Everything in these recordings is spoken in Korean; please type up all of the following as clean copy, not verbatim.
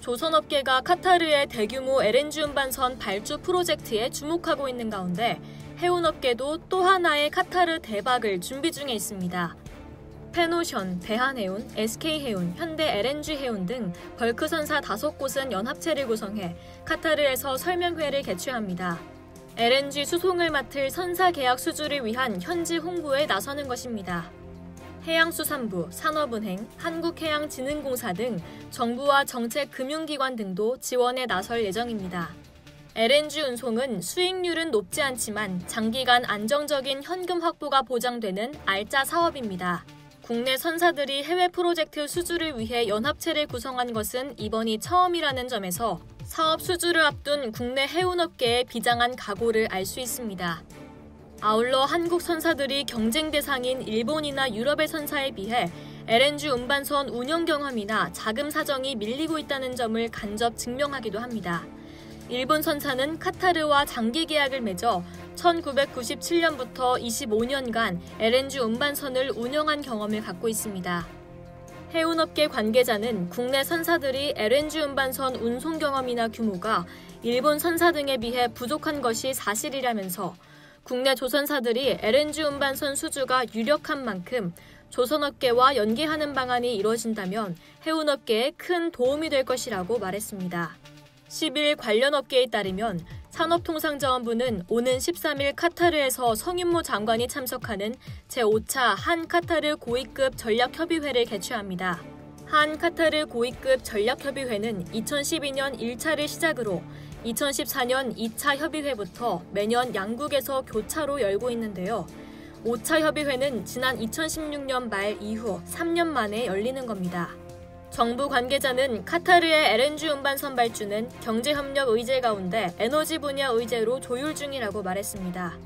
조선업계가 카타르의 대규모 LNG 운반선 발주 프로젝트에 주목하고 있는 가운데 해운업계도 또 하나의 카타르 대박을 준비 중에 있습니다. 팬오션, 대한해운, SK해운, 현대 LNG해운 등 벌크선사 5곳은 연합체를 구성해 카타르에서 설명회를 개최합니다. LNG 수송을 맡을 선사 계약 수주를 위한 현지 홍보에 나서는 것입니다. 해양수산부, 산업은행, 한국해양진흥공사 등 정부와 정책 금융기관 등도 지원에 나설 예정입니다. LNG 운송은 수익률은 높지 않지만 장기간 안정적인 현금 확보가 보장되는 알짜 사업입니다. 국내 선사들이 해외 프로젝트 수주를 위해 연합체를 구성한 것은 이번이 처음이라는 점에서 사업 수주를 앞둔 국내 해운업계의 비장한 각오를 알 수 있습니다. 아울러 한국 선사들이 경쟁 대상인 일본이나 유럽의 선사에 비해 LNG 운반선 운영 경험이나 자금 사정이 밀리고 있다는 점을 간접 증명하기도 합니다. 일본 선사는 카타르와 장기 계약을 맺어 1997년부터 25년간 LNG 운반선을 운영한 경험을 갖고 있습니다. 해운업계 관계자는 국내 선사들이 LNG 운반선 운송 경험이나 규모가 일본 선사 등에 비해 부족한 것이 사실이라면서 국내 조선사들이 LNG 운반선 수주가 유력한 만큼 조선업계와 연계하는 방안이 이뤄진다면 해운업계에 큰 도움이 될 것이라고 말했습니다. 10일 관련 업계에 따르면 산업통상자원부는 오는 13일 카타르에서 성윤모 장관이 참석하는 제5차 한 카타르 고위급 전략협의회를 개최합니다. 한 카타르 고위급 전략협의회는 2012년 1차를 시작으로 2014년 2차 협의회부터 매년 양국에서 교차로 열고 있는데요. 5차 협의회는 지난 2016년 말 이후 3년 만에 열리는 겁니다. 정부 관계자는 카타르의 LNG 운반선 발주는 경제협력 의제 가운데 에너지 분야 의제로 조율 중이라고 말했습니다.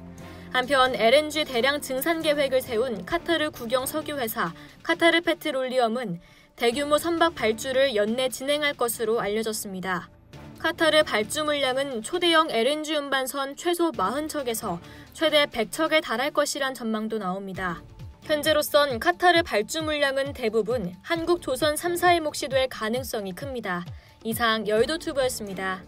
한편 LNG 대량 증산 계획을 세운 카타르 국영 석유회사 카타르 페트롤리엄은 대규모 선박 발주를 연내 진행할 것으로 알려졌습니다. 카타르 발주 물량은 초대형 LNG 운반선 최소 40척에서 최대 100척에 달할 것이란 전망도 나옵니다. 현재로선 카타르 발주 물량은 대부분 한국 조선 3사에 몫이 될 가능성이 큽니다. 이상 여의도투브였습니다.